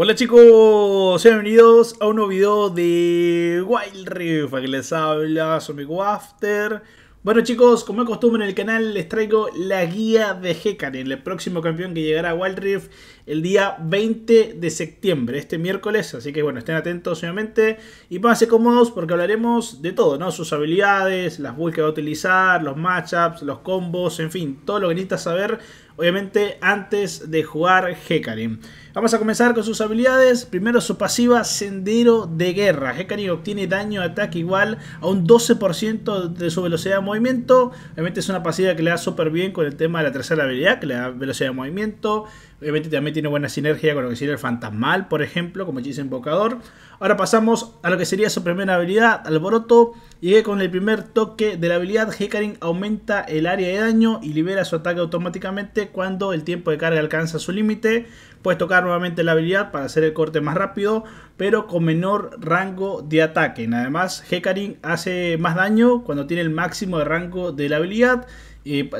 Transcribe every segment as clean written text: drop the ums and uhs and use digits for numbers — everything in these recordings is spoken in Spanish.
Hola chicos, sean bienvenidos a un nuevo video de Wild Rift. Aquí les habla su amigo After. Bueno chicos, como de costumbre en el canal les traigo la guía de Hecarim, el próximo campeón que llegará a Wild Rift el día 20 de septiembre, este miércoles. Así que bueno, estén atentos obviamente y pónganse cómodos porque hablaremos de todo, ¿no? Sus habilidades, las builds que va a utilizar, los matchups, los combos, en fin, todo lo que necesitas saber obviamente antes de jugar Hecarim. Vamos a comenzar con sus habilidades. Primero su pasiva Sendero de Guerra. Hecarim obtiene daño de ataque igual a un 12% de su velocidad de movimiento. Obviamente es una pasiva que le da súper bien con el tema de la tercera habilidad, que le da velocidad de movimiento. Obviamente también tiene buena sinergia con lo que sería el fantasmal, por ejemplo, como hechizo invocador. Ahora pasamos a lo que sería su primera habilidad, Alboroto. Y que con el primer toque de la habilidad, Hecarim aumenta el área de daño y libera su ataque automáticamente cuando el tiempo de carga alcanza su límite. Puedes tocar nuevamente la habilidad para hacer el corte más rápido, pero con menor rango de ataque. Además, Hecarim hace más daño cuando tiene el máximo de rango de la habilidad.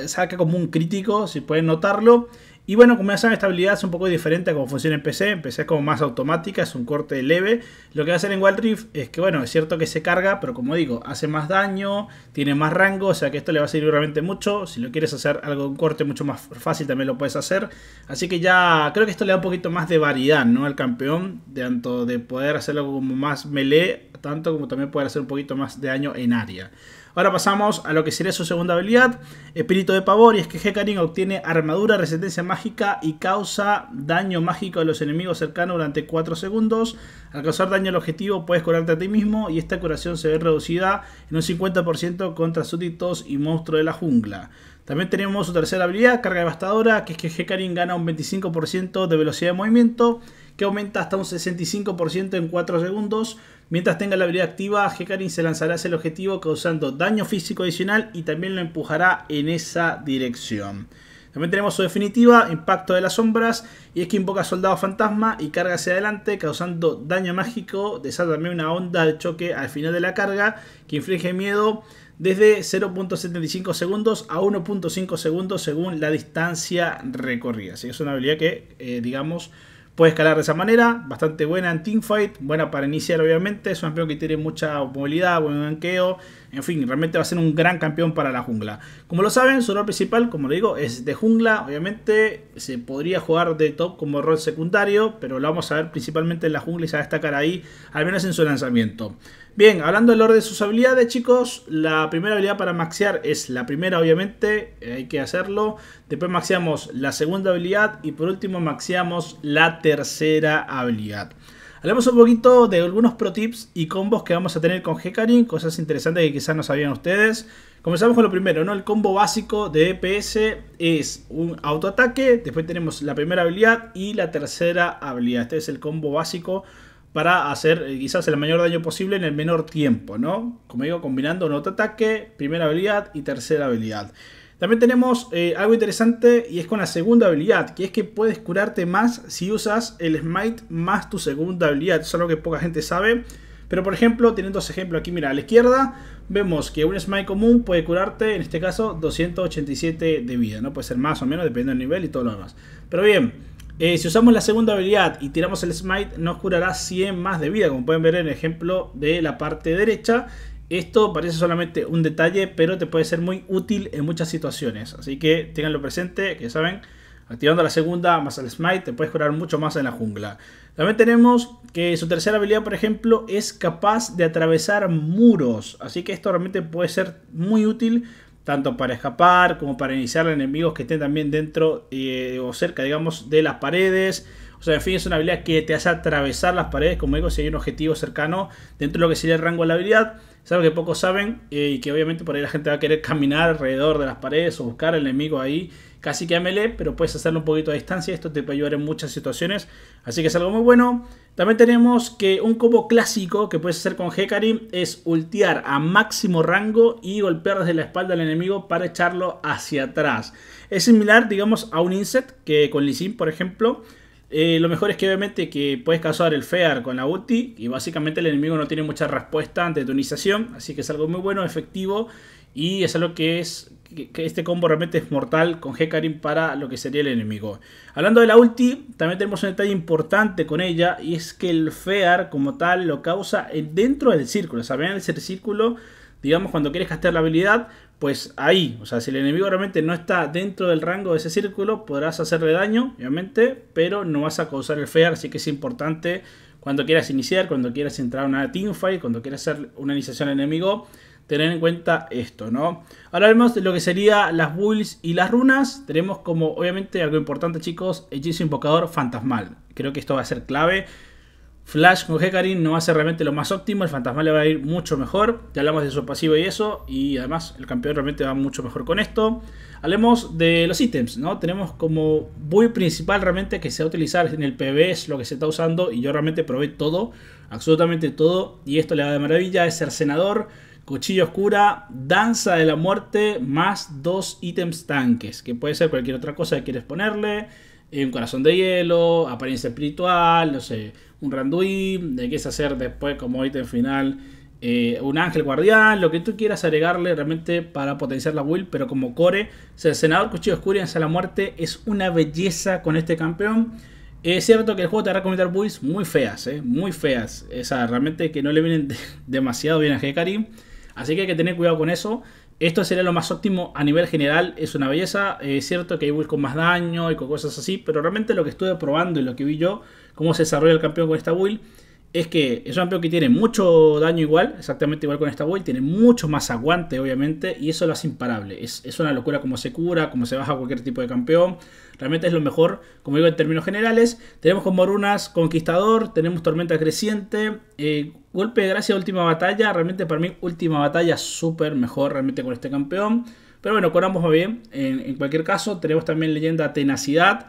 Saca como un crítico, si pueden notarlo. Y bueno, como ya saben, esta habilidad es un poco diferente a cómo funciona en PC. En PC es como más automática, es un corte leve. Lo que va a hacer en Wild Rift es que, bueno, es cierto que se carga, pero como digo, hace más daño, tiene más rango. O sea que esto le va a servir realmente mucho. Si lo quieres hacer algo de un corte mucho más fácil, también lo puedes hacer. Así que ya creo que esto le da un poquito más de variedad, ¿no? Al campeón, tanto de poder hacerlo como más melee, tanto como también poder hacer un poquito más de daño en área. Ahora pasamos a lo que sería su segunda habilidad, Espíritu de Pavor, y es que Hecarim obtiene armadura, resistencia mágica y causa daño mágico a los enemigos cercanos durante 4 segundos. Al causar daño al objetivo puedes curarte a ti mismo y esta curación se ve reducida en un 50% contra súbditos y monstruos de la jungla. También tenemos su tercera habilidad, Carga devastadora, que es que Hecarim gana un 25% de velocidad de movimiento, que aumenta hasta un 65% en 4 segundos. Mientras tenga la habilidad activa, Hecarim se lanzará hacia el objetivo causando daño físico adicional y también lo empujará en esa dirección. También tenemos su definitiva, Impacto de las sombras, y es que invoca soldado fantasma y carga hacia adelante causando daño mágico. Desata también una onda de choque al final de la carga que inflige miedo desde 0.75 segundos a 1.5 segundos según la distancia recorrida. Así que es una habilidad que, digamos, puede escalar de esa manera, bastante buena en teamfight, buena para iniciar obviamente, es un campeón que tiene mucha movilidad, buen ganqueo, en fin, realmente va a ser un gran campeón para la jungla. Como lo saben, su rol principal, como le digo, es de jungla, obviamente se podría jugar de top como rol secundario, pero lo vamos a ver principalmente en la jungla y se va a destacar ahí, al menos en su lanzamiento. Bien, hablando del orden de sus habilidades chicos, la primera habilidad para maxear es la primera obviamente, hay que hacerlo. Después maxeamos la segunda habilidad y por último maxeamos la tercera habilidad. Hablamos un poquito de algunos pro tips y combos que vamos a tener con Hecarim, cosas interesantes que quizás no sabían ustedes. Comenzamos con lo primero, ¿no? El combo básico de DPS es un autoataque, después tenemos la primera habilidad y la tercera habilidad. Este es el combo básico para hacer quizás el mayor daño posible en el menor tiempo, ¿no? Como digo, combinando un autoataque, primera habilidad y tercera habilidad. También tenemos algo interesante y es con la segunda habilidad, que es que puedes curarte más si usas el Smite más tu segunda habilidad. Eso es algo que poca gente sabe. Pero por ejemplo, teniendo ese ejemplo aquí, mira, a la izquierda vemos que un Smite común puede curarte, en este caso, 287 de vida, ¿no? Puede ser más o menos, dependiendo del nivel y todo lo demás. Pero bien, si usamos la segunda habilidad y tiramos el Smite, nos curará 100 más de vida, como pueden ver en el ejemplo de la parte derecha. Esto parece solamente un detalle, pero te puede ser muy útil en muchas situaciones. Así que tenganlo presente, que saben, activando la segunda más el Smite, te puedes curar mucho más en la jungla. También tenemos que su tercera habilidad, por ejemplo, es capaz de atravesar muros. Así que esto realmente puede ser muy útil, tanto para escapar como para iniciar a enemigos que estén también dentro o cerca, digamos, de las paredes. O sea, en fin, es una habilidad que te hace atravesar las paredes, como digo, si hay un objetivo cercano dentro de lo que sería el rango de la habilidad. Es algo que pocos saben y que obviamente por ahí la gente va a querer caminar alrededor de las paredes o buscar al enemigo ahí. Casi que a melee, pero puedes hacerlo un poquito a distancia. Esto te puede ayudar en muchas situaciones. Así que es algo muy bueno. También tenemos que un combo clásico que puedes hacer con Hecarim es ultear a máximo rango y golpear desde la espalda al enemigo para echarlo hacia atrás. Es similar, digamos, a un Inset que con Lee Sin, por ejemplo. Lo mejor es que obviamente que puedes causar el Fear con la ulti y básicamente el enemigo no tiene mucha respuesta ante tu iniciación, así que es algo muy bueno, efectivo Y es algo que es... que este combo realmente es mortal con Hecarim para lo que sería el enemigo. Hablando de la ulti, también tenemos un detalle importante con ella, y es que el Fear como tal lo causa dentro del círculo. O sea, vean ese círculo, digamos, cuando quieres castear la habilidad, pues ahí, o sea, si el enemigo realmente no está dentro del rango de ese círculo, podrás hacerle daño, obviamente, pero no vas a causar el Fear. Así que es importante cuando quieras iniciar, cuando quieras entrar a una teamfight, cuando quieras hacer una iniciación al enemigo, tener en cuenta esto, ¿no? Ahora vemos lo que sería las builds y las runas. Tenemos como, obviamente, algo importante, chicos, hechizo invocador fantasmal. Creo que esto va a ser clave. Flash con Hecarim no va a ser realmente lo más óptimo. El fantasmal le va a ir mucho mejor. Ya hablamos de su pasivo y eso. Y además el campeón realmente va mucho mejor con esto. Hablemos de los ítems, ¿no? Tenemos como build principal realmente que se va a utilizar en el PvE. Es lo que se está usando. Y yo realmente probé todo. Absolutamente todo. Y esto le va de maravilla. Es cercenador, cuchilla oscura, danza de la muerte, más 2 ítems tanques, que puede ser cualquier otra cosa que quieres ponerle, un corazón de hielo, apariencia espiritual, no sé, un randuin, le quieres hacer después como ítem final un ángel guardián, lo que tú quieras agregarle realmente para potenciar la build, pero como core, cercenador, cuchillo oscuro y danza de la muerte es una belleza con este campeón. Es cierto que el juego te va a recomendar builds muy feas, muy feas, o sea, realmente que no le vienen demasiado bien a Hecarim. Así que hay que tener cuidado con eso. Esto sería lo más óptimo a nivel general. Es una belleza. Es cierto que hay builds con más daño y con cosas así. Pero realmente lo que estuve probando y lo que vi yo, cómo se desarrolla el campeón con esta build, es que es un campeón que tiene mucho daño igual. Exactamente igual con esta build. Tiene mucho más aguante, obviamente. Y eso lo hace imparable. Es una locura cómo se cura, cómo se baja cualquier tipo de campeón. Realmente es lo mejor, como digo, en términos generales. Tenemos como runas conquistador. Tenemos tormenta creciente. Golpe de gracia, última batalla. Realmente para mí última batalla súper mejor realmente con este campeón. Pero bueno, con ambos va bien. En cualquier caso, tenemos también leyenda tenacidad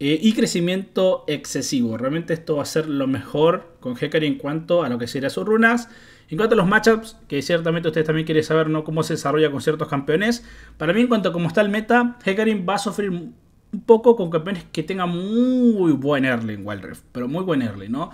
y crecimiento excesivo. Realmente esto va a ser lo mejor con Hecarim en cuanto a lo que serían sus runas. En cuanto a los matchups, que ciertamente ustedes también quieren saber, ¿no?, cómo se desarrolla con ciertos campeones. Para mí, en cuanto a cómo está el meta, Hecarim va a sufrir un poco con campeones que tengan muy buen early en Wild Rift. Pero muy buen early, ¿no?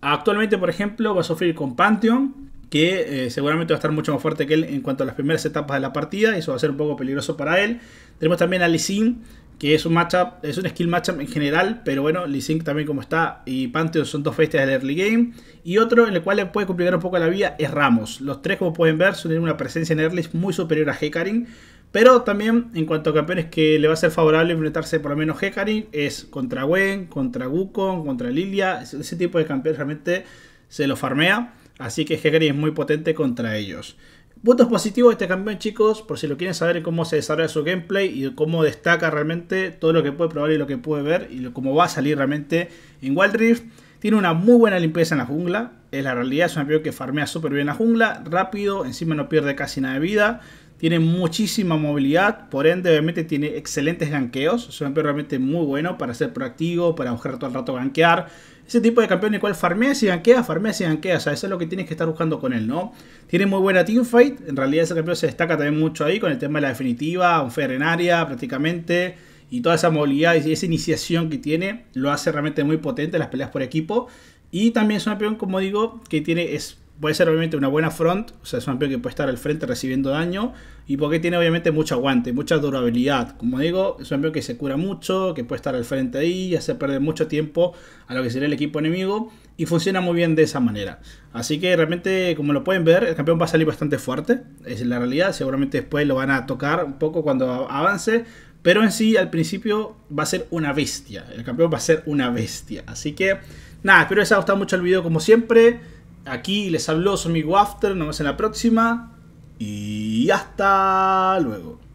Actualmente, por ejemplo, va a sufrir con Pantheon, que seguramente va a estar mucho más fuerte que él en cuanto a las primeras etapas de la partida. Eso va a ser un poco peligroso para él. Tenemos también a Lee Sin, que es un matchup, es un skill matchup en general, pero bueno, Lee Sin también como está y Pantheon son dos bestias del early game. Y otro en el cual le puede complicar un poco la vida es Ramos. Los tres, como pueden ver, tienen una presencia en early muy superior a Hecarim. Pero también, en cuanto a campeones que le va a ser favorable enfrentarse por lo menos Hecarim, es contra Gwen, contra Wukong, contra Lilia. Ese tipo de campeones realmente se lo farmea. Así que Hecarim es muy potente contra ellos. Puntos positivos de este campeón, chicos, por si lo quieren saber cómo se desarrolla su gameplay y cómo destaca realmente todo lo que puede probar y lo que puede ver y cómo va a salir realmente en Wild Rift. Tiene una muy buena limpieza en la jungla. Es la realidad, es un campeón que farmea súper bien en la jungla, rápido, encima no pierde casi nada de vida. Tiene muchísima movilidad, por ende obviamente tiene excelentes ganqueos. Es un campeón realmente muy bueno para ser proactivo, para buscar todo el rato ganquear. Ese tipo de campeón en el cual farmeas y ganqueas, O sea, eso es lo que tienes que estar buscando con él, ¿no? Tiene muy buena teamfight. En realidad ese campeón se destaca también mucho ahí con el tema de la definitiva, un fair en área prácticamente. Y toda esa movilidad y esa iniciación que tiene lo hace realmente muy potente en las peleas por equipo. Y también es un campeón, como digo, que tiene... puede ser obviamente una buena front, o sea, es un campeón que puede estar al frente recibiendo daño. Y porque tiene obviamente mucho aguante, mucha durabilidad. Como digo, es un campeón que se cura mucho, que puede estar al frente ahí, y hacer perder mucho tiempo a lo que sería el equipo enemigo. Y funciona muy bien de esa manera. Así que realmente, como lo pueden ver, el campeón va a salir bastante fuerte. Es la realidad, seguramente después lo van a tocar un poco cuando avance. Pero en sí, al principio va a ser una bestia. El campeón va a ser una bestia. Así que, nada, espero que les haya gustado mucho el video como siempre. Aquí les habló su amigo After, nos vemos en la próxima y hasta luego.